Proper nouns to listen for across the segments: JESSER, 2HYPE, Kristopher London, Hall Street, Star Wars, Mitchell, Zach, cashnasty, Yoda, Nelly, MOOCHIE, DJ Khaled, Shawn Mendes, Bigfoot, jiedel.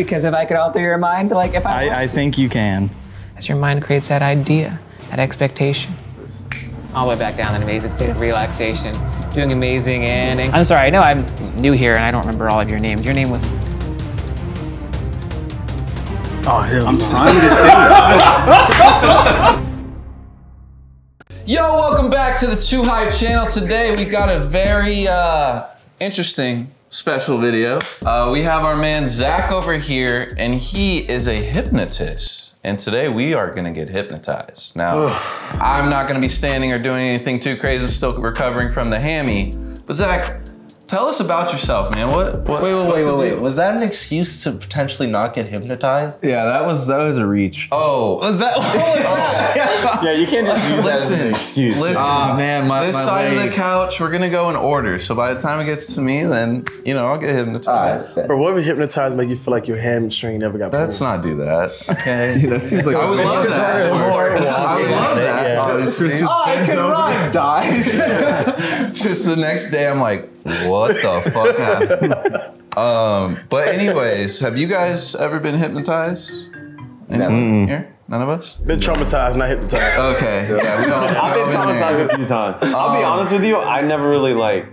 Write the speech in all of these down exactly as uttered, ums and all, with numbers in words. Because if I could alter your mind, like if I, I, I think you can. As your mind creates that idea, that expectation. All the way back down in an amazing state of relaxation. Doing amazing and... I'm sorry, I know I'm new here and I don't remember all of your names. Your name was... Oh, here I'm trying to sing. Yo, welcome back to the two hype channel. Today we got a very uh, interesting special video. Uh, we have our man Zach over here and he is a hypnotist. And today we are gonna get hypnotized. Now, I'm not gonna be standing or doing anything too crazy. I'm still recovering from the hammy. But Zach, tell us about yourself, man. What? what wait, wait, wait, wait, wait. Was that an excuse to potentially not get hypnotized? Yeah, that was that was a reach. Oh, was that? What was that? Yeah, you can't just use listen, that as an excuse. Listen, oh, man, my this my side leg. of the couch. We're gonna go in order. So by the time it gets to me, then you know I'll get hypnotized. Right. Or what would hypnotized make you feel like your hamstring never got pulled? Let's not do that. Okay. Yeah, that seems like I would love that. I would love that. Obviously. Oh, I can run. Dies. Just the next day, I'm like. What the fuck happened? um, but anyways, have you guys ever been hypnotized? Anyone here? None of us? Been traumatized, not hypnotized. Okay. Yeah. Yeah, we don't, I've been traumatized a few times. I'll um, be honest with you, I never really like,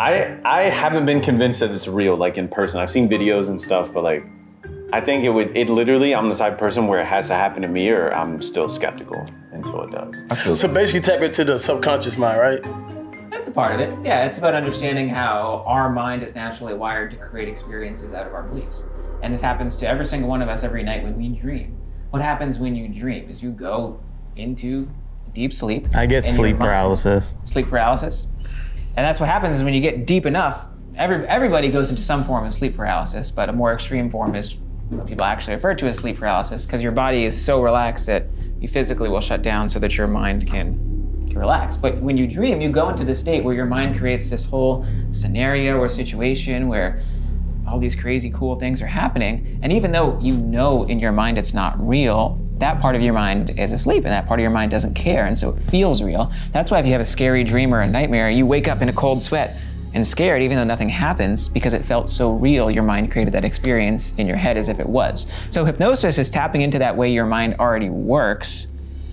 I, I haven't been convinced that it's real, like in person. I've seen videos and stuff, but like, I think it would, it literally, I'm the type of person where it has to happen to me or I'm still skeptical until it does. So basically tap into the subconscious mind, right? That's a part of it. Yeah, it's about understanding how our mind is naturally wired to create experiences out of our beliefs. And this happens to every single one of us every night when we dream. What happens when you dream is you go into deep sleep. I get sleep paralysis. Sleep paralysis. And that's what happens is when you get deep enough, every, everybody goes into some form of sleep paralysis, but a more extreme form is what people actually refer to as sleep paralysis because your body is so relaxed that you physically will shut down so that your mind can relax. But when you dream, you go into the state where your mind creates this whole scenario or situation where all these crazy cool things are happening. And even though you know in your mind it's not real, that part of your mind is asleep and that part of your mind doesn't care. And so it feels real. That's why if you have a scary dream or a nightmare, you wake up in a cold sweat and scared even though nothing happens because it felt so real, your mind created that experience in your head as if it was. So hypnosis is tapping into that way your mind already works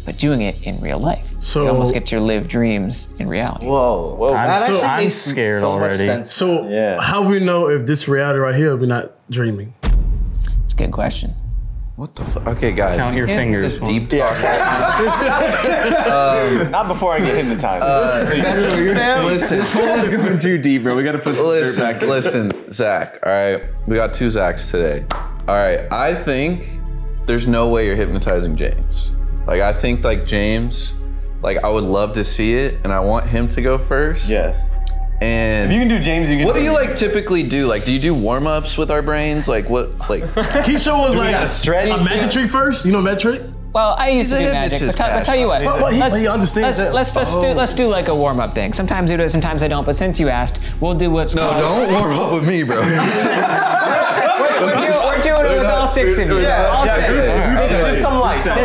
but doing it in real life. So you almost get to live dreams in reality. Whoa, whoa. I'm, so, I'm scared so already. So yeah. How we know if this reality right here, we're not dreaming? It's a good question. What the fuck? Okay, guys. Count your fingers. This deep talk. um, not before I get hypnotized. Uh, you're down. Listen, this whole is going too deep, bro. We gotta put some dirt back in. Listen, Zach, all right? We got two Zachs today. All right, I think there's no way you're hypnotizing James. Like, I think like James, like I would love to see it and I want him to go first. Yes. And if you can do James, you can What do you like typically do? Like, do you do warm-ups with our brains? Like what, like? Keisha was like a stretch. A magic trick first? You know magic trick? Well, I used He's to do magic, but, but tell you what, but, but he, let's, he understands let's, let's, let's, oh. do, let's do like a warm-up thing. Sometimes I do it, sometimes I don't, but since you asked, we'll do what's No, called. Don't warm up with me, bro. All six of you. Yeah, all yeah, six. Yeah, this is just some light. This, this,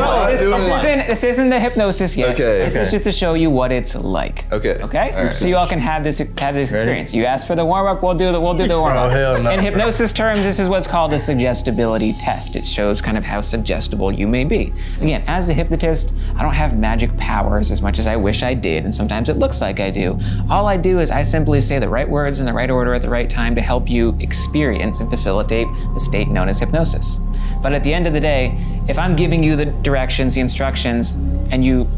this, isn't, this isn't the hypnosis yet. Okay, this okay. is just to show you what it's like. Okay. Okay. All right. So you all can have this have this experience. You ask for the warm up. We'll do the we'll do the warm up. Oh, hell no. In hypnosis terms, this is what's called a suggestibility test. It shows kind of how suggestible you may be. Again, as a hypnotist, I don't have magic powers as much as I wish I did, and sometimes it looks like I do. All I do is I simply say the right words in the right order at the right time to help you experience and facilitate the state known as hypnosis. But at the end of the day, if I'm giving you the directions, the instructions, and you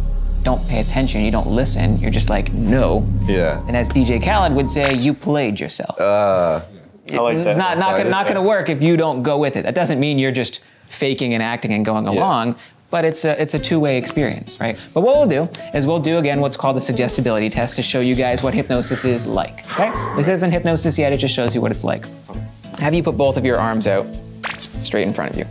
don't pay attention, you don't listen, you're just like, no. Yeah. And as D J Khaled would say, you played yourself. Uh, it, I like that. It's not, not, gonna, not gonna work if you don't go with it. That doesn't mean you're just faking and acting and going yeah. along, but it's a, it's a two-way experience, right? But what we'll do is we'll do, again, what's called the suggestibility test to show you guys what hypnosis is like, okay? This isn't hypnosis yet, it just shows you what it's like. Have you put both of your arms out straight in front of you.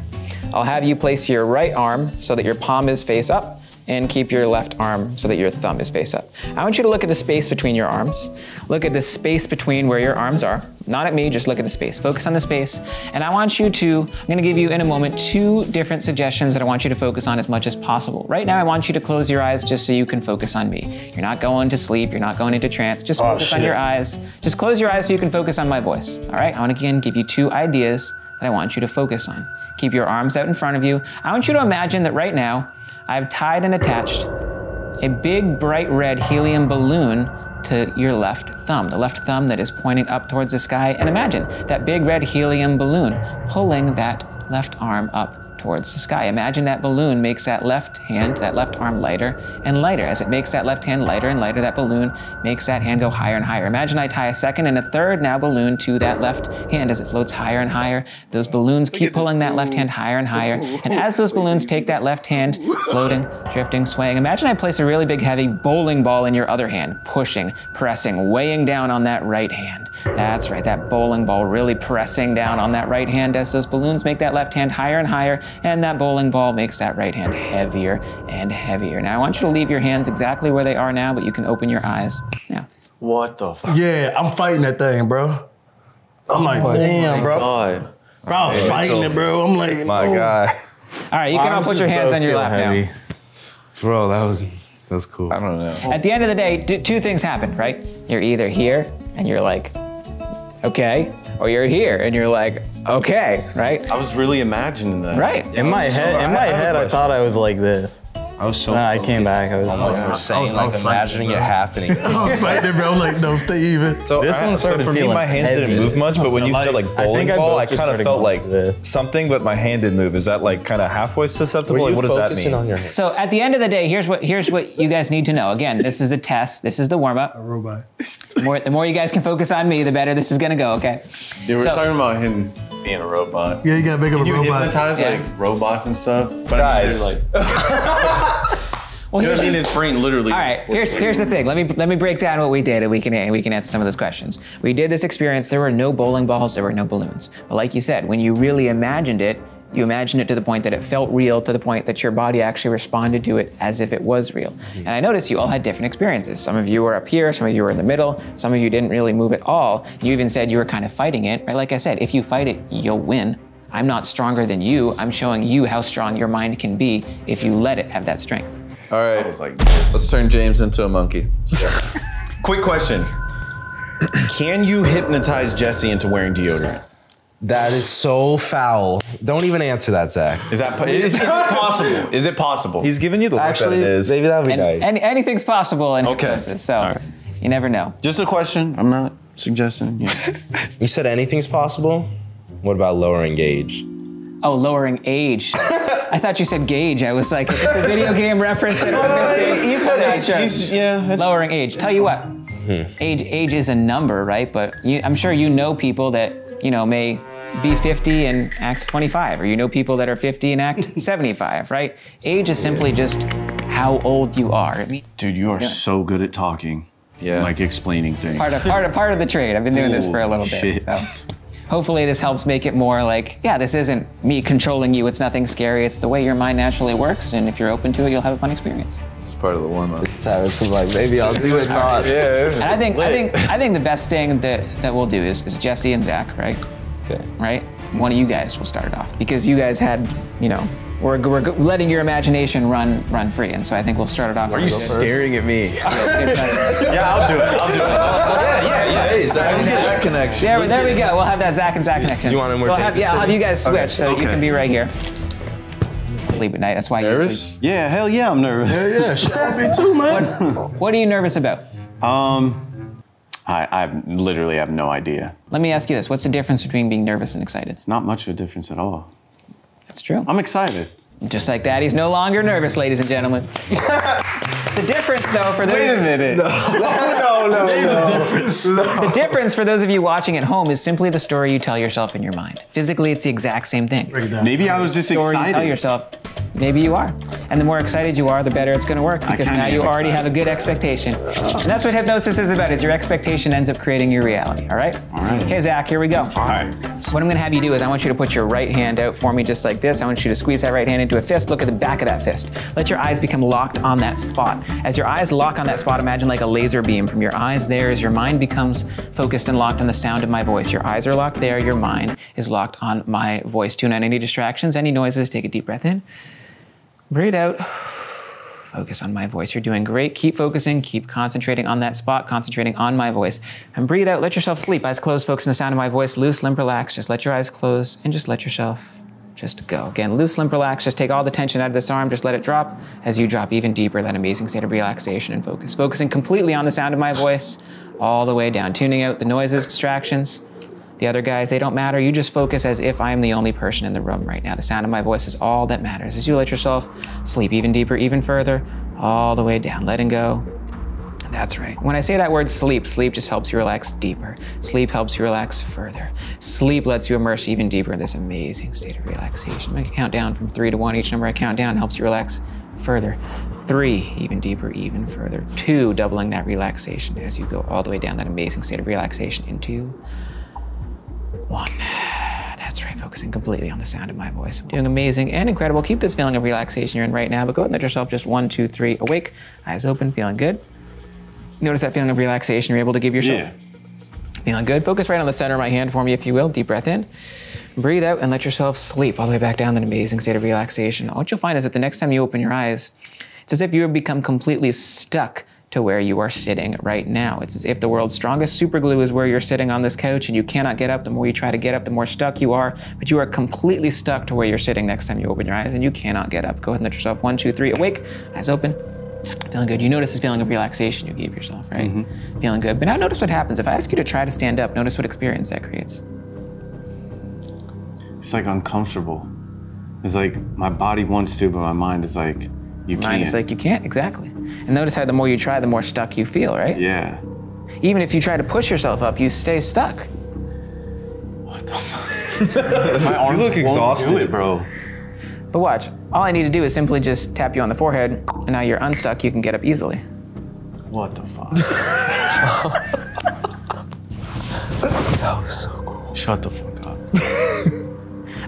I'll have you place your right arm so that your palm is face up and keep your left arm so that your thumb is face up. I want you to look at the space between your arms. Look at the space between where your arms are. Not at me, just look at the space. Focus on the space. And I want you to, I'm gonna give you in a moment two different suggestions that I want you to focus on as much as possible. Right now I want you to close your eyes just so you can focus on me. You're not going to sleep, you're not going into trance, just focus oh, on your eyes. Just close your eyes so you can focus on my voice. All right, I wanna again give you two ideas that I want you to focus on. Keep your arms out in front of you. I want you to imagine that right now, I've tied and attached a big bright red helium balloon to your left thumb, the left thumb that is pointing up towards the sky. And imagine that big red helium balloon pulling that left arm up towards the sky. Imagine that balloon makes that left hand, that left arm lighter and lighter. As it makes that left hand lighter and lighter, that balloon makes that hand go higher and higher. Imagine I tie a second and a third now balloon to that left hand as it floats higher and higher. Those balloons keep pulling that left hand higher and higher. And as those balloons take that left hand, floating, drifting, swaying, imagine I place a really big heavy bowling ball in your other hand, pushing, pressing, weighing down on that right hand. That's right, that bowling ball really pressing down on that right hand as those balloons make that left hand higher and higher. And that bowling ball makes that right hand heavier and heavier. Now, I want you to leave your hands exactly where they are now, but you can open your eyes now. What the fuck? Yeah, I'm fighting that thing, bro. I'm like, oh, damn, bro. God. Bro, I was fighting it, bro. I'm like, my oh. God. All right, you can all put your hands on your lap heavy. now. Bro, that was, that was cool. I don't know. At the end of the day, two things happened, right? You're either here and you're like, okay, or you're here and you're like, okay, right? I was really imagining that. Right. Yeah, in my head, so, in my I head, I thought I was like this. I was so. Nah, I came back. I was like, I was saying, like, imagining it happening. I was fighting, bro. I'm like, no, stay even. So this one started for me. My hands didn't move much, but when you said like bowling ball, I kind of felt like something, but my hand didn't move. Is that like kind of halfway susceptible? What does that mean? So at the end of the day, here's what here's what you guys need to know. Again, this is the test. This is the warm up. A robot. The more the more you guys can focus on me, the better this is gonna go. Okay. Dude, we're talking about him being a robot. Yeah, you gotta make up a robot. You hypnotize like robots and stuff, but guys. Well, here's, his brain literally. All right, here's here's the thing. Let me let me break down what we did, and we can we can answer some of those questions. We did this experience. There were no bowling balls. There were no balloons. But like you said, when you really imagined it, you imagined it to the point that it felt real, to the point that your body actually responded to it as if it was real. And I noticed you all had different experiences. Some of you were up here, some of you were in the middle, some of you didn't really move at all. You even said you were kind of fighting it, right? Like I said, if you fight it, you'll win. I'm not stronger than you. I'm showing you how strong your mind can be if you let it have that strength. All right, I was like, let's turn James into a monkey. Yeah. Quick question. Can you hypnotize Jesse into wearing deodorant? That is so foul. Don't even answer that, Zach. Is that is, is it possible? Is it possible? He's giving you the look Actually, that it is. Maybe that would be and, nice. And anything's possible in hypnosis, okay. So right. You never know. Just a question. I'm not suggesting. Yeah. You said anything's possible? What about lowering gauge? Oh, lowering age. I thought you said gauge. I was like, it's a video game reference. And well, you said age. Sure. Yeah, lowering age. Tell you what, hmm. age age is a number, right? But you, I'm sure you know people that you know may be fifty and act twenty-five, or you know people that are fifty and act seventy-five, right? Age is simply just how old you are. I mean, dude, you are yeah. so good at talking. Yeah, like explaining things. Part of part of part of the trade. I've been doing Ooh, this for a little shit. bit. So. Hopefully this helps make it more like, yeah, this isn't me controlling you, it's nothing scary, it's the way your mind naturally works, and if you're open to it, you'll have a fun experience. It's part of the warm-up. It's like, maybe I'll do it not. Yeah, and I think, I think I think the best thing that, that we'll do is, is Jesse and Zach, right? Okay. Right? One of you guys will start it off, because you guys had, you know, We're, we're letting your imagination run run free, and so I think we'll start it off. Are you staring at me? Yeah, I'll do it. I'll do it. Yeah, yeah, yeah. Hey, Zach, let's get that connection. There, there we go. We'll have that Zach and Zach connection. You want him more? So I'll have, yeah, I'll have you guys switch, okay. so okay. you can be right here. Sleep at night. That's why. Nervous? You yeah, hell yeah, I'm nervous. Hell yeah, shit, I'll be too, man. What, what are you nervous about? Um, I I literally have no idea. Let me ask you this: what's the difference between being nervous and excited? It's not much of a difference at all. That's true. I'm excited. Just like that, he's no longer nervous, ladies and gentlemen. The difference, though, for those... Wait a minute. No, no, no, no. The difference. No. The difference for those of you watching at home is simply the story you tell yourself in your mind. Physically, it's the exact same thing. Maybe I was just excited. The story you tell yourself, maybe you are. And the more excited you are, the better it's going to work, because now you already have a good expectation. And that's what hypnosis is about, is your expectation ends up creating your reality, all right? All right. Okay, Zach, here we go. All right. What I'm going to have you do is I want you to put your right hand out for me just like this. I want you to squeeze that right hand into a fist. Look at the back of that fist. Let your eyes become locked on that spot. As your eyes lock on that spot, imagine like a laser beam from your eyes there as your mind becomes focused and locked on the sound of my voice. Your eyes are locked there. Your mind is locked on my voice. Tune out any distractions, any noises. Take a deep breath in. Breathe out. Focus on my voice. You're doing great. Keep focusing. Keep concentrating on that spot, concentrating on my voice. And breathe out. Let yourself sleep. Eyes closed. Focus on the sound of my voice. Loose, limp, relax. Just let your eyes close and just let yourself just go. Again, loose, limp, relax. Just take all the tension out of this arm. Just let it drop as you drop even deeper. That amazing state of relaxation and focus. Focusing completely on the sound of my voice all the way down. Tuning out the noises, distractions. The other guys, they don't matter. You just focus as if I'm the only person in the room right now. The sound of my voice is all that matters. As you let yourself sleep even deeper, even further, all the way down, letting go. That's right. When I say that word sleep, sleep just helps you relax deeper. Sleep helps you relax further. Sleep lets you immerse even deeper in this amazing state of relaxation. I count down from three to one. Each number I count down helps you relax further. Three, even deeper, even further. Two, doubling that relaxation as you go all the way down that amazing state of relaxation into one. That's right, focusing completely on the sound of my voice. Doing amazing and incredible. Keep this feeling of relaxation you're in right now, but go ahead and let yourself just one, two, three, awake, eyes open, feeling good. Notice that feeling of relaxation you're able to give yourself. Yeah. Feeling good. Focus right on the center of my hand for me, if you will. Deep breath in. Breathe out and let yourself sleep all the way back down that amazing state of relaxation. What you'll find is that the next time you open your eyes, it's as if you have become completely stuck to where you are sitting right now. It's as if the world's strongest super glue is where you're sitting on this couch and you cannot get up. The more you try to get up, the more stuck you are, but you are completely stuck to where you're sitting next time you open your eyes and you cannot get up. Go ahead and let yourself one, two, three, awake, eyes open, feeling good. You notice this feeling of relaxation you gave yourself, right? Mm-hmm. Feeling good. But now notice what happens. If I ask you to try to stand up, notice what experience that creates. It's like uncomfortable. It's like my body wants to, but my mind is like, you can't. It's like you can't, exactly. And notice how the more you try, the more stuck you feel, right? Yeah. Even if you try to push yourself up, you stay stuck. What the fuck? My arms, you look exhausted, won't do it, bro. But watch, all I need to do is simply just tap you on the forehead, and now you're unstuck, you can get up easily. What the fuck? That was so cool. Shut the fuck up.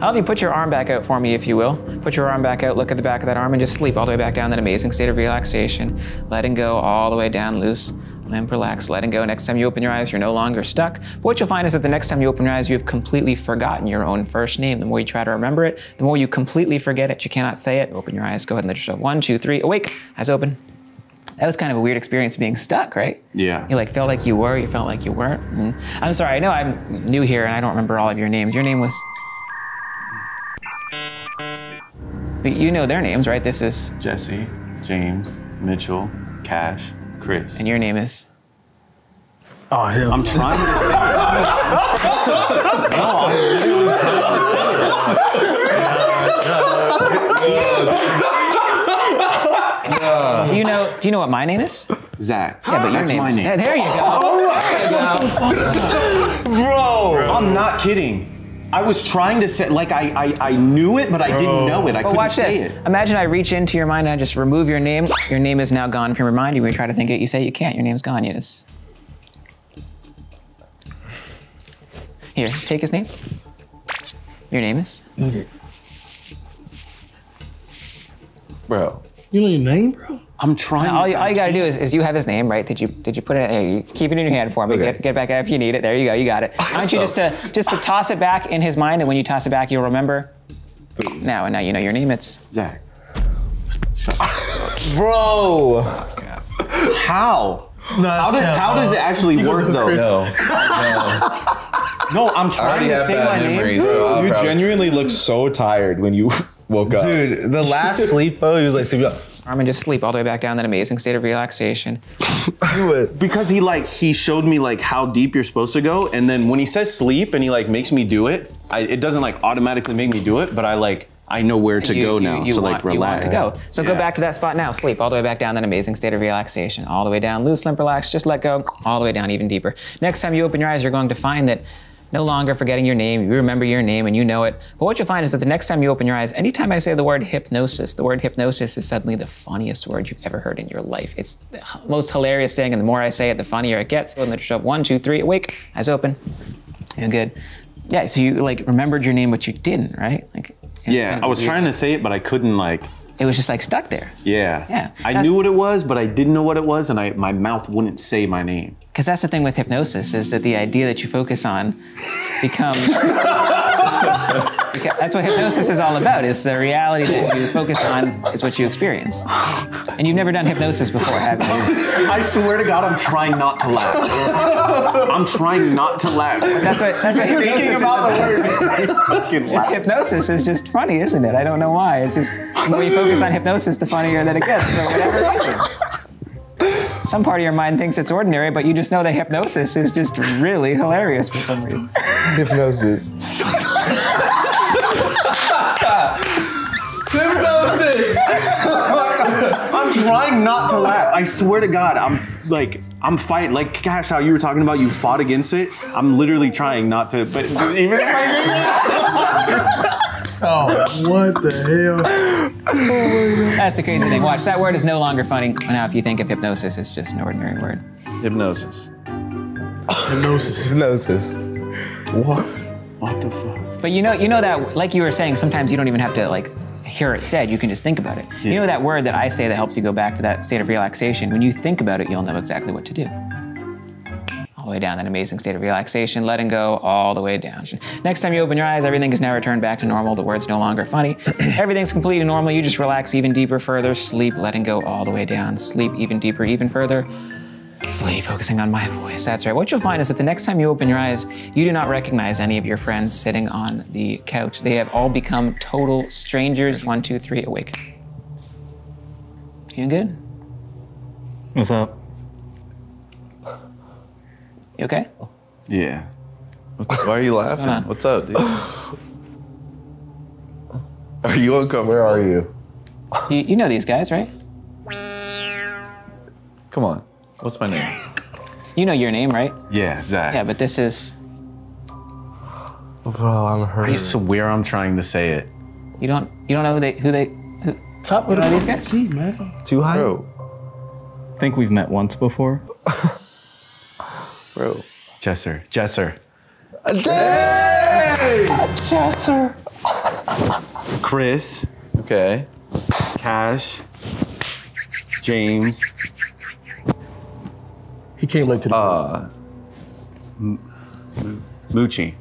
I'll have you put your arm back out for me, if you will. Put your arm back out, look at the back of that arm, and just sleep all the way back down that amazing state of relaxation. Letting go all the way down, loose, limp, relax, letting go. Next time you open your eyes, you're no longer stuck. But what you'll find is that the next time you open your eyes, you have completely forgotten your own first name. The more you try to remember it, the more you completely forget it. You cannot say it. Open your eyes, go ahead and let yourself one, two, three, awake, eyes open. That was kind of a weird experience being stuck, right? Yeah. You like felt like you were, you felt like you weren't. And I'm sorry, I know I'm new here and I don't remember all of your names. Your name was? But you know their names, right? This is? Jesse, James, Mitchell, Cash, Chris. And your name is? Oh, I I'm trying to say no. Do you know, do you know what my name is? Zach. Yeah, but that's your name, my name. There, there you go. Oh, bro, bro, I'm not kidding. I was trying to say, like I, I, I knew it, but I didn't know it. I well, couldn't watch say this. It. Imagine I reach into your mind and I just remove your name. Your name is now gone from your mind. You try to think it, you say you can't. Your name's gone, yes. Here, take his name. Your name is? Eat it. Bro. You know your name, bro? I'm trying now, to all, you, all you gotta do is, is you have his name, right? Did you did you put it in there? You keep it in your hand for me. Okay. Get, get back up if you need it. There you go, you got it. Why don't you just to, just to toss it back in his mind, and when you toss it back, you'll remember. Boom. Now, and now you know your name, it's? Zach. Shut up. Bro! How? No, how, did, how does it actually work, though? No. No, I'm trying to say my memory, name. So you probably... genuinely look so tired when you woke up. Dude, the last sleep, though, he was like, sleep up. Arm and just sleep all the way back down that amazing state of relaxation. Because he like, he showed me like how deep you're supposed to go. And then when he says sleep and he like makes me do it, I, it doesn't like automatically make me do it, but I like, I know where to you, go you, now you to want, like relax. You want to go. So yeah. Go back to that spot now, sleep all the way back down that amazing state of relaxation. All the way down, loose, limp, relax, just let go, all the way down even deeper. Next time you open your eyes, you're going to find that no longer forgetting your name, you remember your name and you know it. But what you'll find is that the next time you open your eyes, anytime I say the word hypnosis, the word hypnosis is suddenly the funniest word you've ever heard in your life. It's the most hilarious thing, and the more I say it, the funnier it gets. Let yourself show up, one, two, three, awake, eyes open, you're good. Yeah, so you like remembered your name, but you didn't, right? Like, yeah, I was trying to say it, but I couldn't like. It was just like stuck there. Yeah. Yeah. I that's, knew what it was, but I didn't know what it was, and I, my mouth wouldn't say my name. Because that's the thing with hypnosis, is that the idea that you focus on becomes That's what hypnosis is all about, is the reality that you focus on is what you experience. And you've never done hypnosis before, have you? I swear to God, I'm trying not to laugh. I'm trying not to laugh. That's what, that's what hypnosis is about. Thinking about the word. It's hypnosis is just funny, isn't it? I don't know why. It's just, when you focus on hypnosis, the funnier that it gets, for whatever reason. Some part of your mind thinks it's ordinary, but you just know that hypnosis is just really hilarious for some reason. Hypnosis. Hypnosis! I'm trying not to laugh. I swear to God, I'm like, I'm fighting. Like, Cash, how you were talking about you fought against it. I'm literally trying not to, but even if I did it. Oh, what the hell? Oh, that's the crazy thing. Watch, that word is no longer funny. Now, if you think of hypnosis, it's just an ordinary word. Hypnosis. Hypnosis. Hypnosis. What? What the fuck? But you know, you know that, like you were saying, sometimes you don't even have to like hear it said. You can just think about it. Yeah. You know that word that I say that helps you go back to that state of relaxation. When you think about it, you'll know exactly what to do. All the way down, that amazing state of relaxation, letting go all the way down. Next time you open your eyes, everything is now returned back to normal. The word's no longer funny. Everything's completely normal. You just relax even deeper, further. Sleep, letting go all the way down. Sleep even deeper, even further. Sleep, focusing on my voice. That's right. What you'll find is that the next time you open your eyes, you do not recognize any of your friends sitting on the couch. They have all become total strangers. One, two, three, awake. You good? What's up? You okay? Yeah. Why are you laughing? What's, What's up, dude? Are you uncomfortable? Where are you? you? You know these guys, right? Come on. What's my name? You know your name, right? Yeah, Zach. Yeah, but this is... Bro, I'm hurting. I swear I'm trying to say it. You don't You don't know who they... Who they who, Top you know these guys? Gee, man. two hype. Bro. I think we've met once before. Bro. Jesser. Jesser. Dang! Jesser. Chris. Okay. Cash. James. He came late to the Uh. Moochie.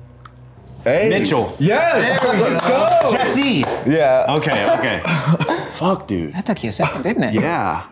Hey. Mitchell. Yes! Hey, let's go! go. Jesse! Yeah. Okay, okay. Fuck, dude. That took you a second, didn't it? Yeah.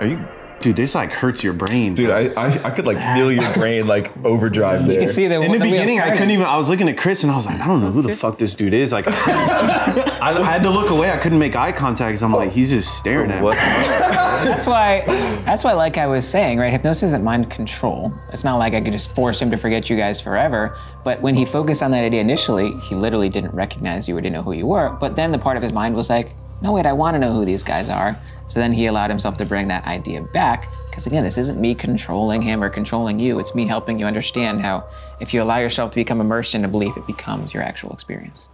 Are you... Dude, this like hurts your brain. Dude, I, I I could like feel your brain like overdrive there. You can see that in the, the beginning, I couldn't even, I was looking at Chris and I was like, I don't know who the fuck this dude is. Like, I, I had to look away. I couldn't make eye contact because I'm like, he's just staring at me. That's why, that's why like I was saying, right? Hypnosis isn't mind control. It's not like I could just force him to forget you guys forever. But when he focused on that idea initially, he literally didn't recognize you or didn't know who you were. But then the part of his mind was like, no, wait, I want to know who these guys are. So then he allowed himself to bring that idea back, because again, this isn't me controlling him or controlling you, it's me helping you understand how if you allow yourself to become immersed in a belief, it becomes your actual experience.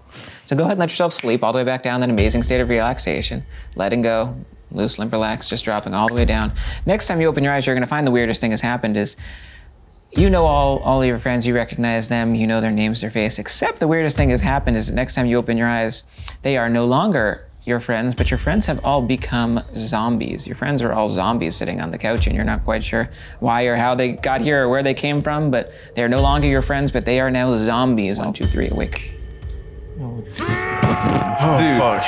So go ahead and let yourself sleep all the way back down, that amazing state of relaxation, letting go, loose, limp, relax, just dropping all the way down. Next time you open your eyes, you're gonna find the weirdest thing has happened is, you know all, all your friends, you recognize them, you know their names, their face, except the weirdest thing has happened is the next time you open your eyes, they are no longer your friends, but your friends have all become zombies. Your friends are all zombies sitting on the couch and you're not quite sure why or how they got here or where they came from, but they're no longer your friends, but they are now zombies. One, two, three, awake. Oh, fuck.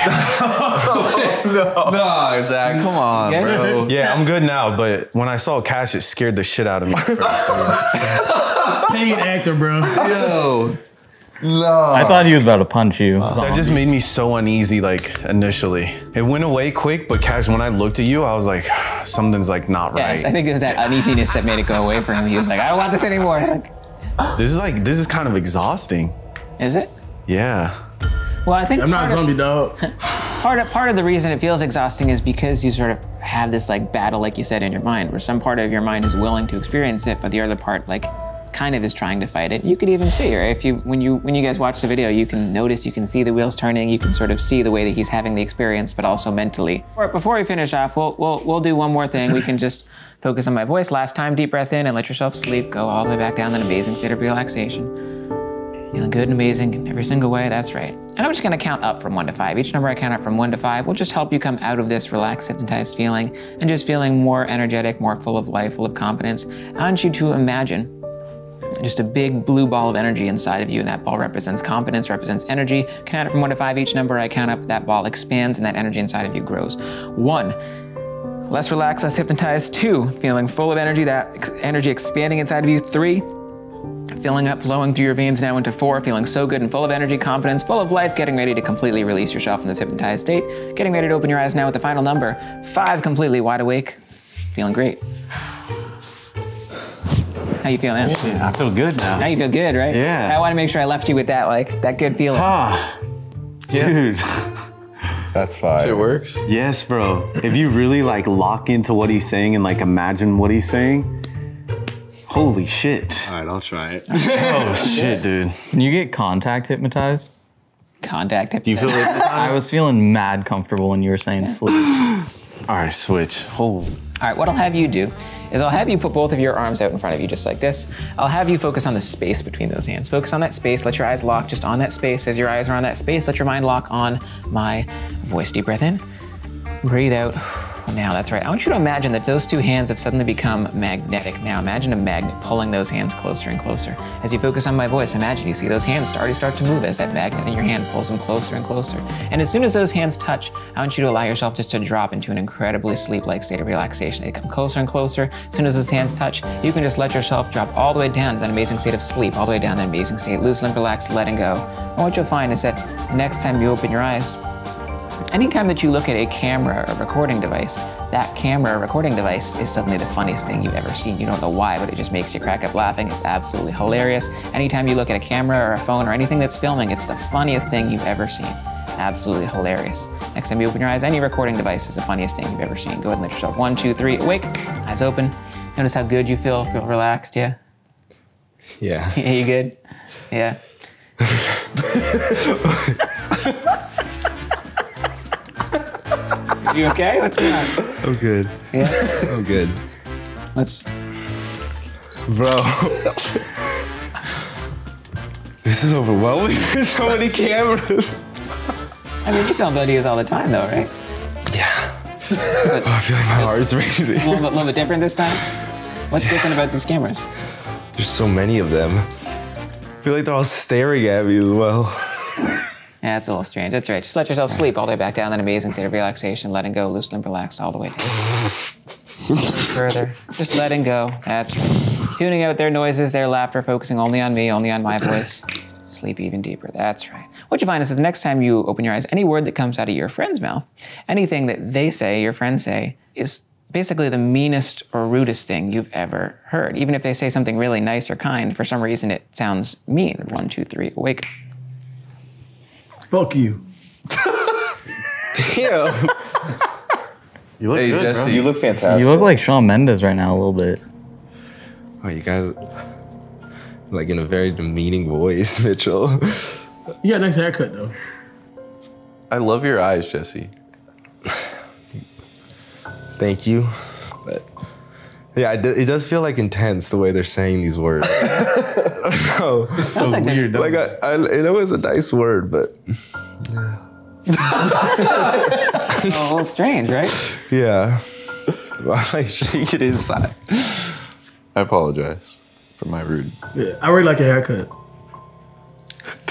no. no, Zach, come on, bro. Yeah, I'm good now, but when I saw Cash, it scared the shit out of me. Paid actor, bro. Yo. No. I thought he was about to punch you. Uh, that just made me so uneasy, like, initially. It went away quick, but Cash, when I looked at you, I was like, something's, like, not right. Yes, I think it was that uneasiness that made it go away for him. He was like, I don't want this anymore. Like, this is, like, this is kind of exhausting. Is it? Yeah. Well, I think- I'm not a zombie, dog. Part of, part of the reason it feels exhausting is because you sort of have this, like, battle, like you said, in your mind, where some part of your mind is willing to experience it, but the other part, like, kind of is trying to fight it. You could even see, right? If you, when you, when you guys watch the video, you can notice, you can see the wheels turning, you can sort of see the way that he's having the experience, but also mentally. All right, before we finish off, we'll, we'll, we'll do one more thing. We can just focus on my voice. Last time, deep breath in and let yourself sleep. Go all the way back down, that amazing state of relaxation. Feeling good and amazing in every single way, that's right. And I'm just gonna count up from one to five. Each number I count up from one to five will just help you come out of this relaxed, hypnotized feeling and just feeling more energetic, more full of life, full of confidence. I want you to imagine just a big blue ball of energy inside of you, and that ball represents confidence, represents energy. Can add it from one to five. Each number I count up, that ball expands and that energy inside of you grows. One, less relaxed, less hypnotized. Two, feeling full of energy, that ex energy expanding inside of you. Three, filling up, flowing through your veins now. Into four, feeling so good and full of energy, confidence, full of life, getting ready to completely release yourself from this hypnotized state. Getting ready to open your eyes now with the final number. Five, completely wide awake, feeling great. How you feeling? Yeah, I feel good now. Now you feel good, right? Yeah. I want to make sure I left you with that, like, that good feeling. Huh. Yeah. Dude. That's fine. It works? Yes, bro. If you really, like, lock into what he's saying and, like, imagine what he's saying, holy shit. All right, I'll try it. Oh, shit, dude. Can you get contact hypnotized? Contact hypnotized? Do you feel hypnotized? I was feeling mad comfortable when you were saying yeah. sleep. All right, switch. Hold. All right, what I'll have you do is I'll have you put both of your arms out in front of you just like this. I'll have you focus on the space between those hands. Focus on that space, let your eyes lock just on that space. As your eyes are on that space, let your mind lock on my voice. Deep breath in, breathe out. Now, that's right. I want you to imagine that those two hands have suddenly become magnetic. Now, imagine a magnet pulling those hands closer and closer. As you focus on my voice, imagine you see those hands already start to move as that magnet in your hand pulls them closer and closer. And as soon as those hands touch, I want you to allow yourself just to drop into an incredibly sleep-like state of relaxation. They come closer and closer. As soon as those hands touch, you can just let yourself drop all the way down to that amazing state of sleep, all the way down to that amazing state, loose, limp, relaxed, letting go. And what you'll find is that the next time you open your eyes, anytime that you look at a camera or recording device, that camera or recording device is suddenly the funniest thing you've ever seen. You don't know why, but it just makes you crack up laughing. It's absolutely hilarious. Anytime you look at a camera or a phone or anything that's filming, it's the funniest thing you've ever seen. Absolutely hilarious. Next time you open your eyes, any recording device is the funniest thing you've ever seen. Go ahead and let yourself one, two, three, awake, eyes open. Notice how good you feel, feel relaxed, yeah? Yeah. Yeah, you good? Yeah. You okay? What's going on? I'm good. Yeah? I'm good. Let's... Bro. This is overwhelming. There's so many cameras. I mean, you film videos all the time though, right? Yeah. But, oh, I feel like my heart's racing. A little, little bit different this time? What's yeah. different about these cameras? There's so many of them. I feel like they're all staring at me as well. Yeah, that's a little strange. That's right. Just let yourself sleep all the way back down. That amazing state of relaxation, letting go, loose and relaxed all the way down. Further, just letting go. That's right. Tuning out their noises, their laughter, focusing only on me, only on my voice. Sleep even deeper. That's right. What you find is that the next time you open your eyes, any word that comes out of your friend's mouth, anything that they say, your friends say, is basically the meanest or rudest thing you've ever heard. Even if they say something really nice or kind, for some reason it sounds mean. One, two, three, awake. Fuck you. Damn. You look hey, good, Jesse, bro. You look fantastic. You look like Shawn Mendes right now a little bit. Oh, you guys, like in a very demeaning voice, Mitchell. You got a nice haircut, though. I love your eyes, Jesse. Thank you. But yeah, it does feel like intense the way they're saying these words. No, it sounds like weird. Like I, I, it was a nice word, but yeah. A little strange, right? Yeah. I shake it inside. I apologize for my rude. Yeah, I really like a haircut.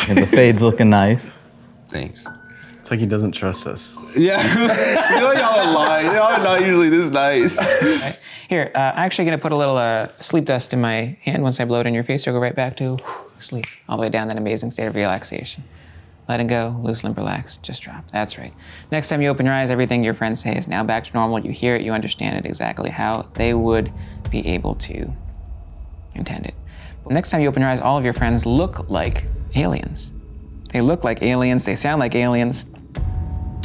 And the fade's looking nice. Thanks. It's like he doesn't trust us. Yeah. You know y'all are lying. Y'all are not usually this nice. Right. Here, uh, I'm actually gonna put a little uh, sleep dust in my hand. Once I blow it in your face, you'll go right back to sleep. All the way down that amazing state of relaxation. Letting go, loose, limp, relax, just drop. That's right. Next time you open your eyes, everything your friends say is now back to normal. You hear it, you understand it exactly how they would be able to intend it. Next time you open your eyes, all of your friends look like aliens. They look like aliens, they sound like aliens,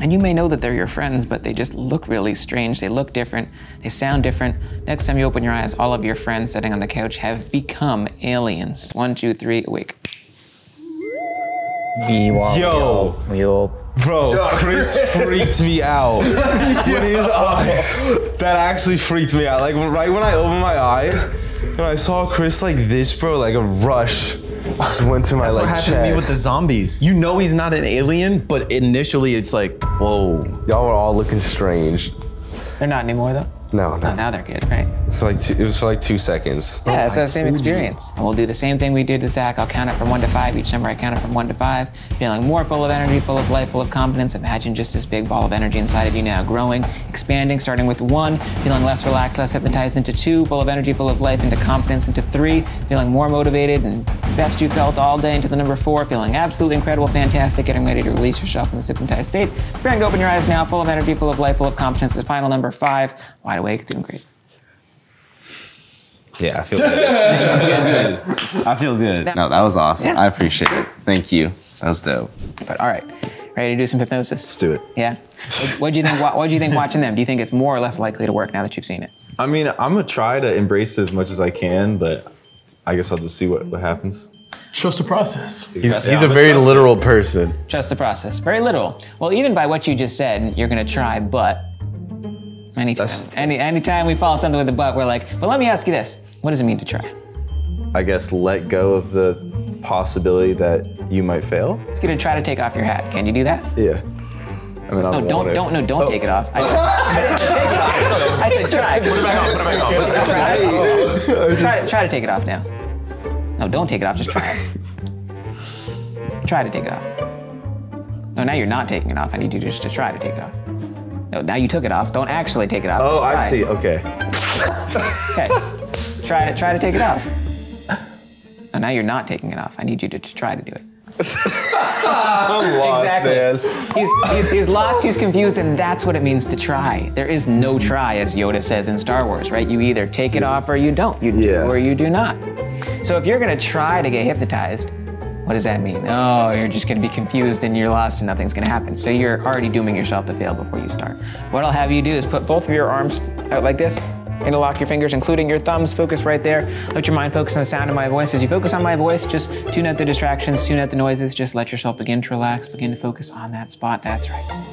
and you may know that they're your friends, but they just look really strange. They look different, they sound different. Next time you open your eyes, all of your friends sitting on the couch have become aliens. One, two, three, awake. Yo, yo, bro, Chris freaked me out with his eyes. That actually freaked me out. Like right when I opened my eyes, and I saw Chris like this, bro, like a rush. Just went to my That's like, what happened chest. to me with the zombies. You know he's not an alien, but initially it's like, whoa. Y'all were all looking strange. They're not anymore though. No, no. Oh, now they're good, right? It's like two, it was for like two seconds. Yeah, oh, it's that same experience. You. We'll do the same thing we did to Zach. I'll count it from one to five. Each number I count it from one to five. Feeling more full of energy, full of life, full of confidence. Imagine just this big ball of energy inside of you now, growing, expanding, starting with one, feeling less relaxed, less hypnotized, into two, full of energy, full of life, into confidence, into three, feeling more motivated and best you felt all day, into the number four, feeling absolutely incredible, fantastic, getting ready to release yourself in this hypnotized state. Preparing to open your eyes now, full of energy, full of life, full of confidence. The final number five, wide awake, doing great. Yeah, I feel good. I feel good. I feel good. No, that was awesome. Yeah. I appreciate it. Thank you. That was dope. But all right, ready to do some hypnosis? Let's do it. Yeah. What do you think? What do you think watching them? Do you think it's more or less likely to work now that you've seen it? I mean, I'm gonna try to embrace it as much as I can, but I guess I'll just see what, what happens. Trust the process. He's, yeah, he's a very literal person. Trust the process. Very literal. Well, even by what you just said, you're gonna try, but anytime, any anytime we follow something with a but, we're like, but let me ask you this: what does it mean to try? I guess let go of the possibility that you might fail. It's gonna try to take off your hat. Can you do that? Yeah. I mean, no, don't, don't, don't, no, don't oh. take it off. I, I said try. Put it back on. Put it back on. Put it back on. Oh, try, oh. try, try to take it off now. No, don't take it off, just try it. Try to take it off. No, now you're not taking it off. I need you just to try to take it off. No, now you took it off. Don't actually take it off. Oh, I see, okay. Okay, try to, try to take it off. No, now you're not taking it off. I need you to, to try to do it. I'm lost, exactly. Man. He's, he's, he's lost, he's confused, and that's what it means to try. There is no try, as Yoda says in Star Wars, right? You either take it off or you don't. You yeah. do or you do not. So if you're gonna try to get hypnotized, what does that mean? Oh, you're just gonna be confused and you're lost and nothing's gonna happen. So you're already dooming yourself to fail before you start. What I'll have you do is put both of your arms out like this, interlock your fingers, including your thumbs, focus right there. Let your mind focus on the sound of my voice. As you focus on my voice, just tune out the distractions, tune out the noises, just let yourself begin to relax, begin to focus on that spot, that's right.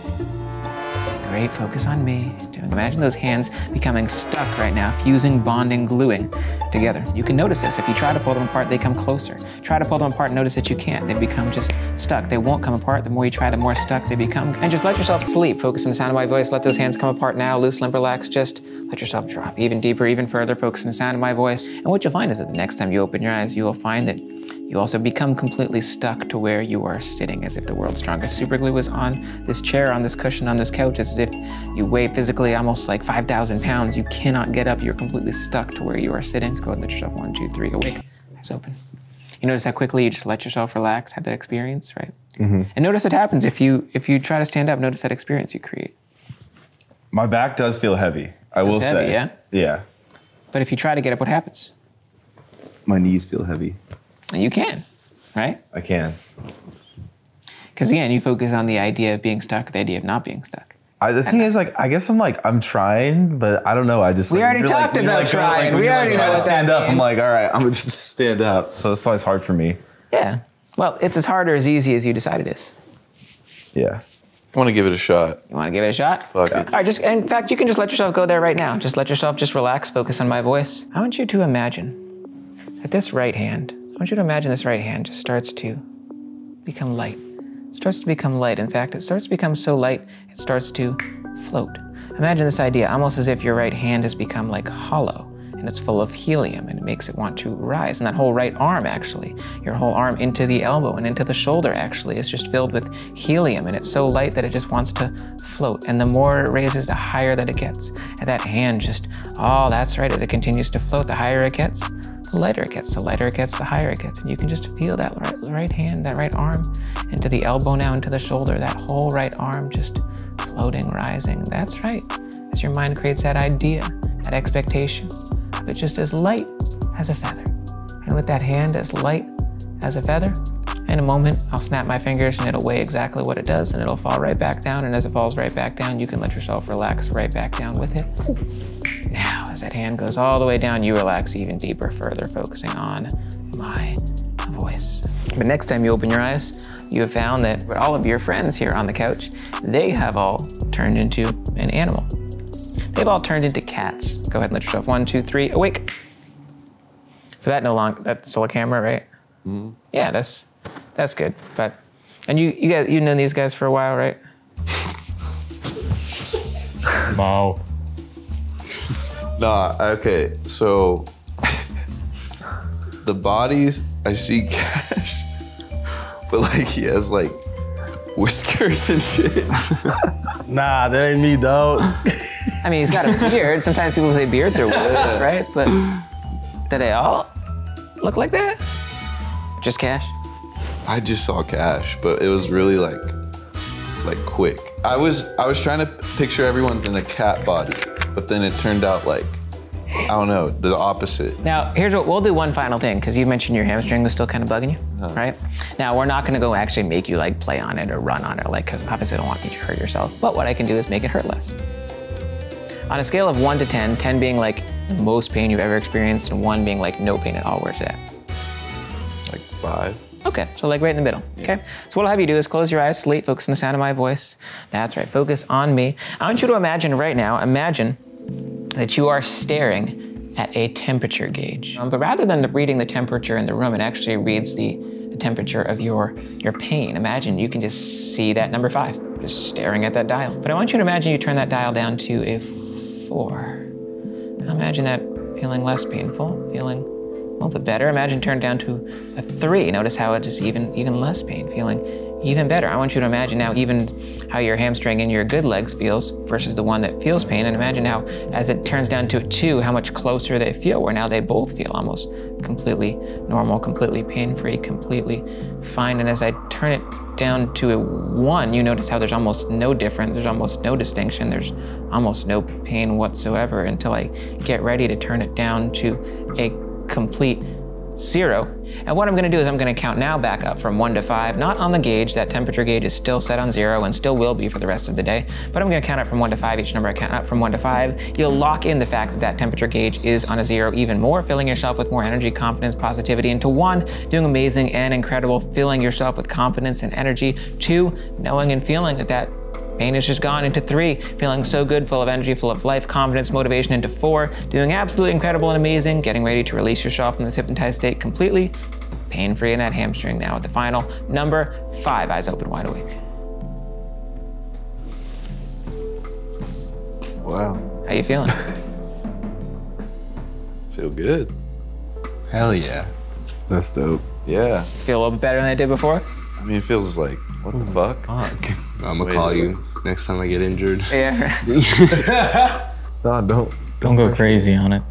Great, focus on me. Imagine those hands becoming stuck right now, fusing, bonding, gluing together. You can notice this. If you try to pull them apart, they come closer. Try to pull them apart and notice that you can't. They become just stuck. They won't come apart. The more you try, the more stuck they become. And just let yourself sleep. Focus on the sound of my voice. Let those hands come apart now. Loose, limp, relax. Just let yourself drop even deeper, even further. Focus on the sound of my voice. And what you'll find is that the next time you open your eyes, you will find that you also become completely stuck to where you are sitting, as if the world's strongest superglue was on this chair, on this cushion, on this couch, as if you weigh physically almost like five thousand pounds. You cannot get up. You're completely stuck to where you are sitting. So go ahead and let yourself one, two, three, awake, eyes open. You notice how quickly you just let yourself relax, have that experience, right? Mm-hmm. And notice what happens if you if you try to stand up. Notice that experience you create. My back does feel heavy. It I will heavy, say, yeah, yeah. But if you try to get up, what happens? My knees feel heavy. You can, right? I can. Because again, you focus on the idea of being stuck, the idea of not being stuck. I, the thing is, like, I guess I'm like, I'm trying, but I don't know. I just we like, already talked like, about like, trying. Like, we already know to stand up. I'm like, all right, I'm gonna just stand up. So that's why it's hard for me. Yeah. Well, it's as hard or as easy as you decide it is. Yeah. I want to give it a shot. You want to give it a shot? Fuck it. All right. Just in fact, you can just let yourself go there right now. Just let yourself just relax. Focus on my voice. I want you to imagine that this right hand. I want you to imagine this right hand just starts to become light. It starts to become light. In fact, it starts to become so light, it starts to float. Imagine this idea, almost as if your right hand has become like hollow and it's full of helium and it makes it want to rise. And that whole right arm actually, your whole arm into the elbow and into the shoulder actually is just filled with helium and it's so light that it just wants to float. And the more it raises, the higher that it gets. And that hand just, oh, that's right, as it continues to float, the higher it gets, the lighter it gets, the lighter it gets, the higher it gets. And you can just feel that right, right hand, that right arm, into the elbow now, into the shoulder, that whole right arm just floating, rising. That's right, as your mind creates that idea, that expectation, but just as light as a feather. And with that hand as light as a feather, in a moment, I'll snap my fingers and it'll weigh exactly what it does and it'll fall right back down. And as it falls right back down, you can let yourself relax right back down with it. Now, as that hand goes all the way down, you relax even deeper, further focusing on my voice. But next time you open your eyes, you have found that with all of your friends here on the couch, they have all turned into an animal. They've all turned into cats. Go ahead and let yourself one, two, three, awake. So that no longer, that's still a camera, right? Mm-hmm. Yeah, that's, That's good, but, and you, you guys, you've known these guys for a while, right? Wow. Nah, okay, so the bodies, I see Cash, but like he has like whiskers and shit. Nah, that ain't me, dog. I mean, he's got a beard. Sometimes people say beards are whiskers, yeah. right? But do they all look like that? Just Cash? I just saw Cash, but it was really like, like quick. I was, I was trying to picture everyone's in a cat body, but then it turned out like, I don't know, the opposite. Now, here's what, we'll do one final thing, because you mentioned your hamstring was still kind of bugging you, huh. right? Now, we're not gonna go actually make you like play on it or run on it, like, because obviously I don't want you to hurt yourself, but what I can do is make it hurt less. On a scale of one to ten, ten being like the most pain you've ever experienced and one being like no pain at all, where's it at? Like five. Okay, so like right in the middle, okay? So what I'll have you do is close your eyes, sleep, focus on the sound of my voice. That's right, focus on me. I want you to imagine right now, imagine that you are staring at a temperature gauge. Um, but rather than reading the temperature in the room, it actually reads the, the temperature of your, your pain. Imagine you can just see that number five, just staring at that dial. But I want you to imagine you turn that dial down to a four. Now imagine that feeling less painful, feeling a little bit better. Imagine turned down to a three. Notice how it's just even, even less pain, feeling even better. I want you to imagine now even how your hamstring and your good legs feels versus the one that feels pain. And imagine how, as it turns down to a two, how much closer they feel, where now they both feel almost completely normal, completely pain-free, completely fine. And as I turn it down to a one, you notice how there's almost no difference. There's almost no distinction. There's almost no pain whatsoever until I get ready to turn it down to a complete zero. And what I'm gonna do is I'm gonna count now back up from one to five, not on the gauge. That temperature gauge is still set on zero and still will be for the rest of the day, but I'm gonna count up from one to five. Each number I count up from one to five. You'll lock in the fact that that temperature gauge is on a zero even more, filling yourself with more energy, confidence, positivity. And to one, doing amazing and incredible, filling yourself with confidence and energy. Two, knowing and feeling that that pain is just gone. Into three, feeling so good, full of energy, full of life, confidence, motivation. Into four, doing absolutely incredible and amazing, getting ready to release yourself from this hypnotized state completely pain-free in that hamstring. Now at the final number five, eyes open, wide awake. Wow. How you feeling? Feel good. Hell yeah. That's dope. Yeah. Feel a little bit better than I did before? I mean, it feels like, what the fuck? fuck? I'm gonna Wait, call you like... next time I get injured. Yeah. No, don't. Don't go crazy on it.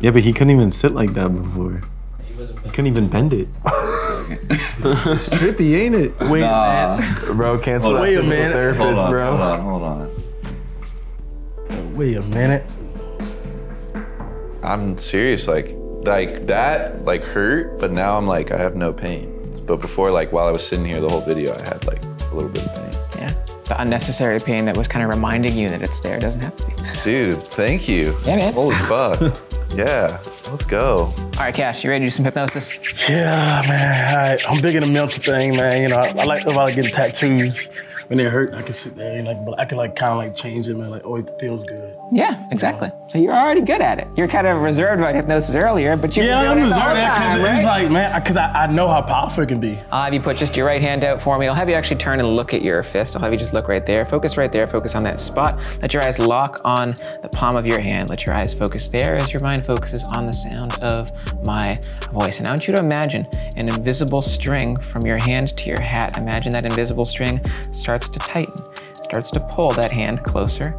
Yeah, but he couldn't even sit like that before. He, wasn't he couldn't even bend it. It's trippy, ain't it? Wait nah. a minute. Bro, cancel that. Wait a minute. Therapist, hold on, bro. Hold on, hold on. Wait a minute. I'm serious, like, like that, like hurt, but now I'm like, I have no pain. But before, like, while I was sitting here the whole video, I had like a little bit of pain. Yeah, the unnecessary pain that was kind of reminding you that it's there. It doesn't have to be. Dude, thank you. Yeah, man. Holy fuck. Yeah, let's go. All right, Cash, you ready to do some hypnosis? Yeah, man, all right. I'm big in the mental thing, man. You know, I, I like about getting tattoos. When they hurt, I can sit there and like, but I can like kind of like change it, man. Like, oh, it feels good. Yeah, exactly. You know? So you're already good at it. You're kind of reserved about hypnosis earlier, but you're yeah, I'm reserved because it, right? It's like, man, because I, I, I know how powerful it can be. I'll have you put just your right hand out for me. I'll have you actually turn and look at your fist. I'll have you just look right there. Focus right there. Focus on that spot. Let your eyes lock on the palm of your hand. Let your eyes focus there as your mind focuses on the sound of my voice. And I want you to imagine an invisible string from your hand to your hat. Imagine that invisible string starts starts to tighten, starts to pull that hand closer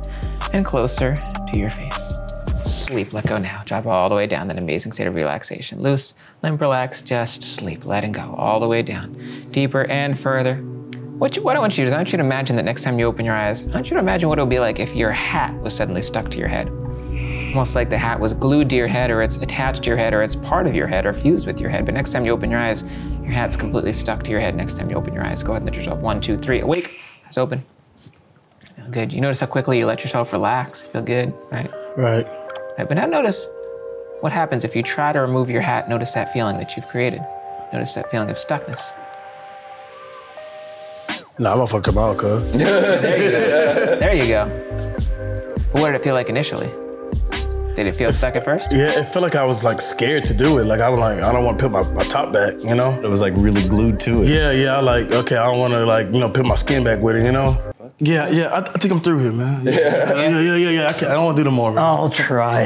and closer to your face. Sleep, let go now. Drop all the way down, that amazing state of relaxation. Loose, limp, relax, just sleep, letting go all the way down, deeper and further. What, you, what I want you to do is I want you to imagine that next time you open your eyes, I want you to imagine what it would be like if your hat was suddenly stuck to your head. Almost like the hat was glued to your head, or it's attached to your head, or it's part of your head, or fused with your head. But next time you open your eyes, your hat's completely stuck to your head. Next time you open your eyes, go ahead and let yourself one, two, three, awake. Eyes open. Feel good. You notice how quickly you let yourself relax. Feel good, right? Right. Right. But now notice what happens if you try to remove your hat. Notice that feeling that you've created. Notice that feeling of stuckness. Nah, I'm gonna fuck him out, cuz. There you go. There you go. But what did it feel like initially? Did it feel stuck at first? Yeah, it felt like I was like scared to do it. Like I was like, I don't want to put my, my top back, you know? It was like really glued to it. Yeah, yeah, I like, okay, I don't want to like, you know, put my skin back with it, you know? What? Yeah, yeah, I, I think I'm through here, man. Yeah, yeah, yeah, yeah. yeah. I, can't, I don't want to do no more, man. I'll try.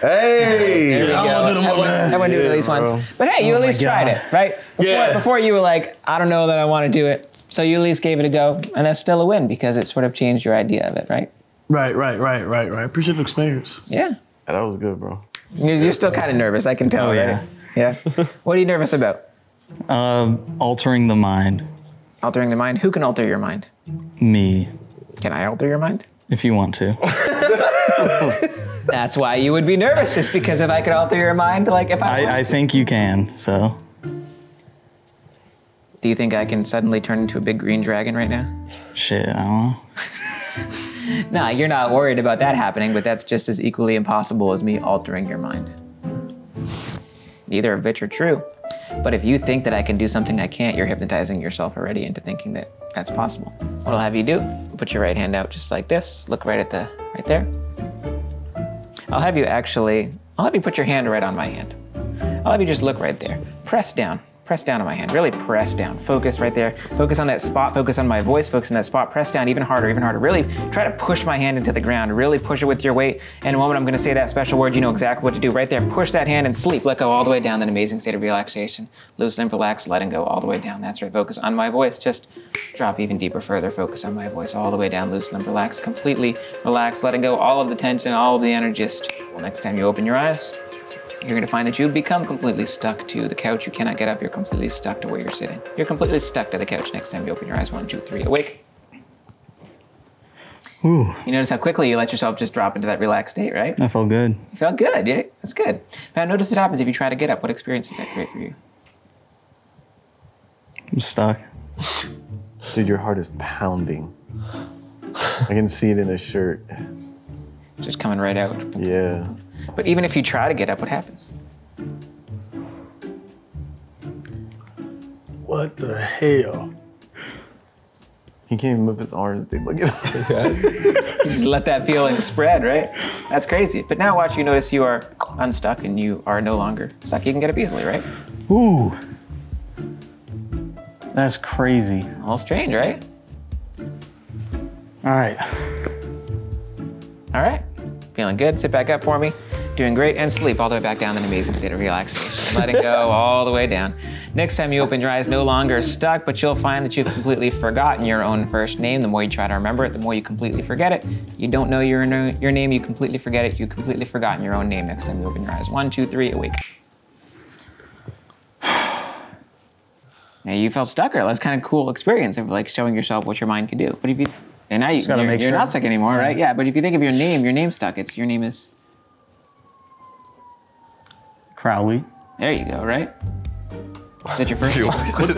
Hey! There we I go. Don't want to do no more, man. I want to do yeah, at least bro. once. But hey, you oh at least tried it, right? Before, yeah. Before you were like, I don't know that I want to do it. So you at least gave it a go, and that's still a win because it sort of changed your idea of it, right? Right, right, right, right, right. Appreciate the experience. Yeah. yeah that was good, bro. You're, you're still kind of nervous, I can tell oh, already. Yeah. yeah. What are you nervous about? Um, altering the mind. Altering the mind? Who can alter your mind? Me. Can I alter your mind? If you want to. That's why you would be nervous, is because if I could alter your mind, like if I I, I think you can, so. Do you think I can suddenly turn into a big green dragon right now? Shit, I don't know. Nah, you're not worried about that happening, but that's just as equally impossible as me altering your mind. Neither of which are true. But if you think that I can do something I can't, you're hypnotizing yourself already into thinking that that's possible. What I'll have you do, put your right hand out just like this, look right at the, right there. I'll have you actually, I'll have you put your hand right on my hand. I'll have you just look right there. Press down, press down on my hand, really press down. Focus right there, focus on that spot, focus on my voice, focus on that spot, press down even harder, even harder. Really try to push my hand into the ground, really push it with your weight. And the moment I'm gonna say that special word, you know exactly what to do right there. Push that hand and sleep, let go all the way down, that amazing state of relaxation. Loosen and relax, letting go all the way down. That's right, focus on my voice, just drop even deeper further, focus on my voice all the way down, loosen and relax, completely relax, letting go all of the tension, all of the energy. Just, well, next time you open your eyes, you're gonna find that you become completely stuck to the couch. You cannot get up, you're completely stuck to where you're sitting. You're completely stuck to the couch next time you open your eyes. One, two, three, awake. Ooh. You notice how quickly you let yourself just drop into that relaxed state, right? I felt good. You felt good, yeah, that's good. Now notice what happens if you try to get up. What experience does that create for you? I'm stuck. Dude, your heart is pounding. I can see it in his shirt. Just coming right out. Yeah. But even if you try to get up, what happens? What the hell? He can't even move his arms, dude. Look at him. You just let that feeling spread, right? That's crazy. But now watch, you notice you are unstuck and you are no longer stuck. You can get up easily, right? Ooh. That's crazy. All strange, right? All right. All right. Feeling good, sit back up for me. Doing great, and sleep all the way back down in an amazing state of relaxation. Let it go all the way down. Next time you open your eyes, no longer stuck, but you'll find that you've completely forgotten your own first name. The more you try to remember it, the more you completely forget it. You don't know your, your name, you completely forget it. You've completely forgotten your own name next time you open your eyes. One, two, three, awake. Now you felt stuck, or that's kind of cool experience of like showing yourself what your mind can do. But if you, and now you, you're, you're sure. not stuck anymore, right? Yeah, but if you think of your name, your name's stuck. It's, your name is? Crowley. There you go, right? Is that your first name?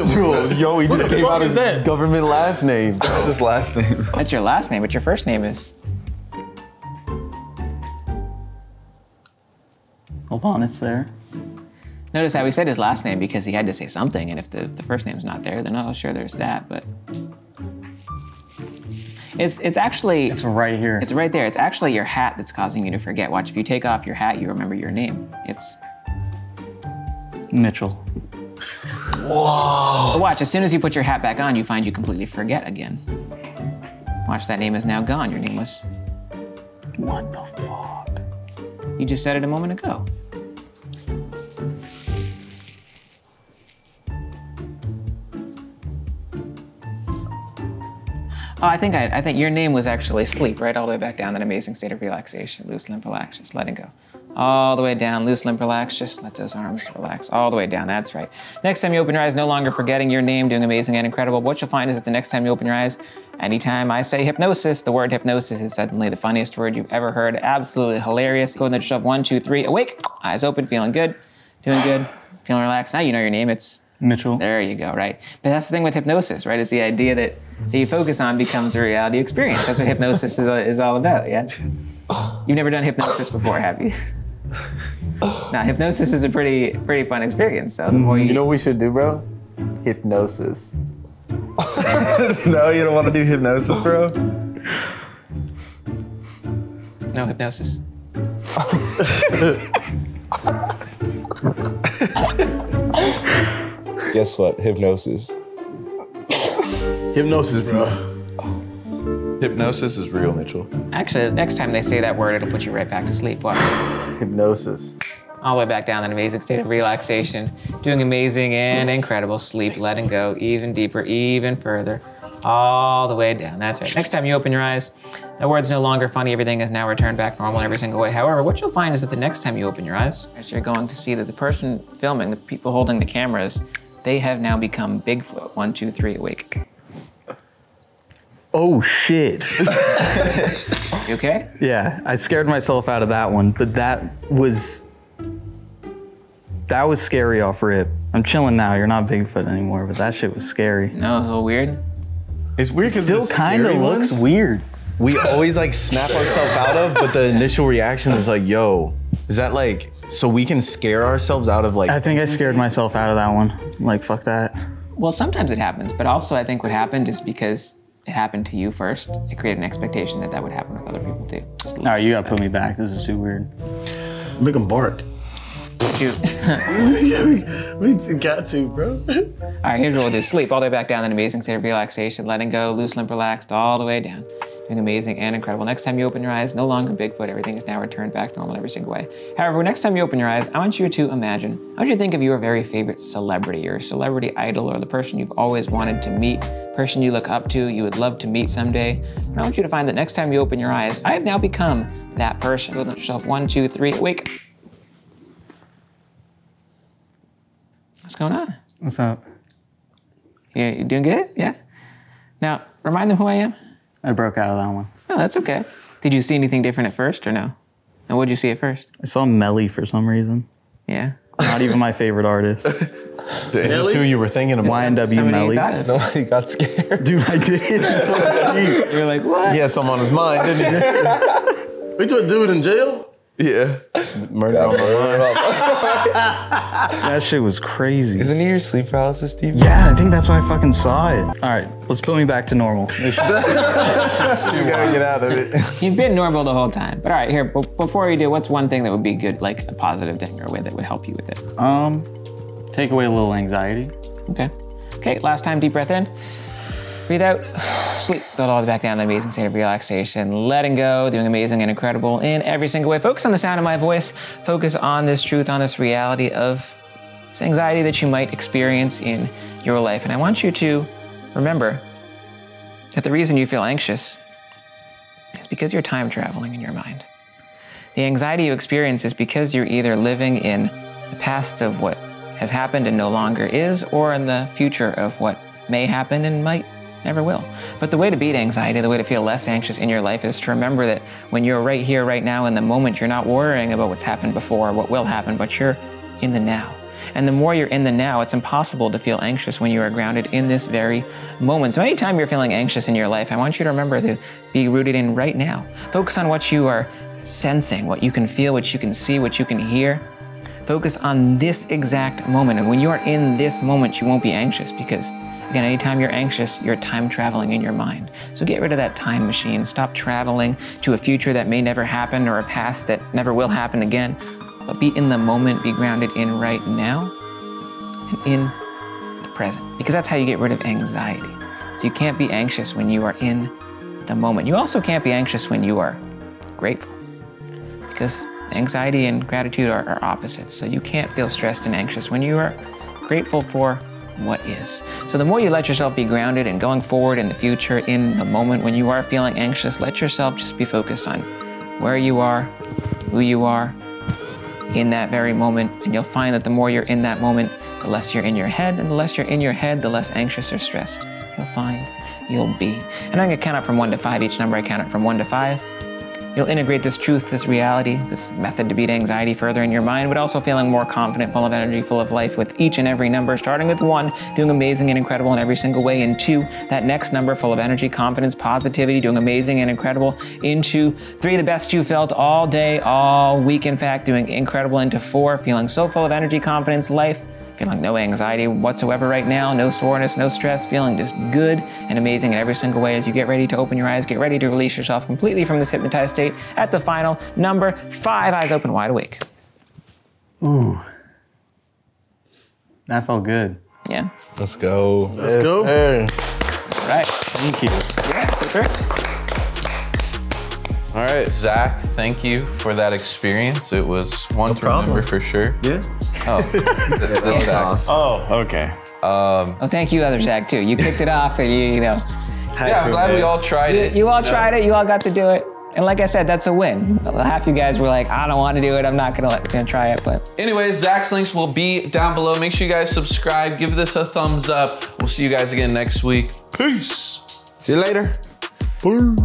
Dude, yo, he just gave out his that? government last name. That's his last name. That's your last name, but your first name is? Hold on, it's there. Notice how he said his last name because he had to say something, and if the, the first name's not there, then oh, sure, there's that, but. It's, it's actually- It's right here. It's right there. It's actually your hat that's causing you to forget. Watch, if you take off your hat, you remember your name. It's? Mitchell. Whoa. But watch, as soon as you put your hat back on, you find you completely forget again. Watch, that name is now gone. Your name was? What the fuck? You just said it a moment ago. Oh, I think I, I think your name was actually sleep, right? All the way back down, that amazing state of relaxation. Loose, limp, relax, just letting go. All the way down, loose, limp, relax, just let those arms relax. All the way down, that's right. Next time you open your eyes, no longer forgetting your name, doing amazing and incredible. What you'll find is that the next time you open your eyes, anytime I say hypnosis, the word hypnosis is suddenly the funniest word you've ever heard. Absolutely hilarious. Go in there, shove, one, two, three, awake. Eyes open, feeling good, doing good, feeling relaxed. Now you know your name, it's? Mitchell. There you go, right? But that's the thing with hypnosis, right? It's the idea that, that you focus on becomes a reality experience. That's what hypnosis is, is all about, yeah? You've never done hypnosis before, have you? Now, hypnosis is a pretty pretty fun experience, though. The more you, you know what we should do, bro? Hypnosis. No, you don't want to do hypnosis, bro? No hypnosis. Guess what? Hypnosis. Hypnosis, bro. Hypnosis is real, Mitchell. Actually, the next time they say that word, it'll put you right back to sleep. Watch. Hypnosis. All the way back down, that amazing state of relaxation, doing amazing and incredible sleep, letting go even deeper, even further, all the way down. That's right. Next time you open your eyes, that word's no longer funny. Everything is now returned back normal in every single way. However, what you'll find is that the next time you open your eyes, you're going to see that the person filming, the people holding the cameras, they have now become Bigfoot. One, two, three, awake. Oh, shit. You okay? Yeah, I scared myself out of that one, but that was, that was scary off rip. I'm chilling now, you're not Bigfoot anymore, but that shit was scary. No, it's a little weird. It's weird because it still kind of looks weird. We always like snap ourselves out of, but the initial reaction is like, yo, is that like, so we can scare ourselves out of like. I think I scared myself out of that one. Like, fuck that. Well, sometimes it happens, but also I think what happened is because it happened to you first, it created an expectation that that would happen with other people too. No, you gotta put me back. This is too weird. Make them bark. Shoot. we, we got to, bro. All right, here's what we'll do. Sleep all the way back down, an amazing state of relaxation, letting go, loose, limp, relaxed, all the way down. Doing amazing and incredible. Next time you open your eyes, no longer Bigfoot. Everything is now returned back normal in every single way. However, next time you open your eyes, I want you to imagine, I want you to think of your very favorite celebrity, your celebrity idol, or the person you've always wanted to meet, person you look up to, you would love to meet someday. And I want you to find that next time you open your eyes, I have now become that person. With yourself, one, two, three, awake. What's going on? What's up? Yeah, you doing good? Yeah? Now, remind them who I am. I broke out of that one. Oh, that's okay. Did you see anything different at first or no? And what did you see at first? I saw Nelly for some reason. Yeah. Not even my favorite artist. Is this who you were thinking of? Y N W Nelly. Nobody got scared. Dude, I did. You were like, what? He had some on his mind, didn't he? We took a dude in jail? Yeah. Murder on my mind. That shit was crazy. Isn't he your sleep paralysis, Steve? Yeah, I think that's why I fucking saw it. All right, let's put me back to normal. Just, you gotta get out of it. You've been normal the whole time. But all right, here, before you do, what's one thing that would be good, like a positive thing or a way that would help you with it? Um, take away a little anxiety. Okay. Okay, last time, deep breath in. Breathe out, sleep, go all the way back down, the amazing state of relaxation, letting go, doing amazing and incredible in every single way. Focus on the sound of my voice, focus on this truth, on this reality of this anxiety that you might experience in your life. And I want you to remember that the reason you feel anxious is because you're time traveling in your mind. The anxiety you experience is because you're either living in the past of what has happened and no longer is, or in the future of what may happen and might never will. But the way to beat anxiety, the way to feel less anxious in your life is to remember that when you're right here, right now, in the moment, you're not worrying about what's happened before, what will happen, but you're in the now. And the more you're in the now, it's impossible to feel anxious when you are grounded in this very moment. So anytime you're feeling anxious in your life, I want you to remember to be rooted in right now. Focus on what you are sensing, what you can feel, what you can see, what you can hear. Focus on this exact moment. And when you are in this moment, you won't be anxious because again, anytime you're anxious, you're time traveling in your mind. So get rid of that time machine. Stop traveling to a future that may never happen or a past that never will happen again. But be in the moment, be grounded in right now and in the present. Because that's how you get rid of anxiety. So you can't be anxious when you are in the moment. You also can't be anxious when you are grateful. Because anxiety and gratitude are, are opposites. So you can't feel stressed and anxious when you are grateful for what is. So the more you let yourself be grounded and going forward in the future, in the moment when you are feeling anxious, let yourself just be focused on where you are, who you are, in that very moment. And you'll find that the more you're in that moment, the less you're in your head, and the less you're in your head, the less anxious or stressed you'll find you'll be. And I'm gonna count it from one to five. Each number I count it from one to five. You'll integrate this truth, this reality, this method to beat anxiety further in your mind, but also feeling more confident, full of energy, full of life with each and every number, starting with one, doing amazing and incredible in every single way, and two, that next number, full of energy, confidence, positivity, doing amazing and incredible, into three, the best you felt all day, all week, in fact, doing incredible, into four, feeling so full of energy, confidence, life, feeling no anxiety whatsoever right now, no soreness, no stress, feeling just good and amazing in every single way. As you get ready to open your eyes, get ready to release yourself completely from this hypnotized state at the final number five, eyes open, wide awake. Ooh, that felt good. Yeah. Let's go. Let's yes, go. Hey. All right. Thank you. Yeah, super. All right, Zach, thank you for that experience. It was one no to problem. remember for sure. Yeah. Oh, that was awesome. Oh, okay. Um, oh, thank you, other Zach, too. You kicked it off and you, you know. Yeah, I'm glad it. we all tried it. You, you all you know? tried it, you all got to do it. And like I said, that's a win. Half you guys were like, I don't want to do it. I'm not gonna let, gonna try it, but. Anyways, Zach's links will be down below. Make sure you guys subscribe, give this a thumbs up. We'll see you guys again next week. Peace. See you later. Boom.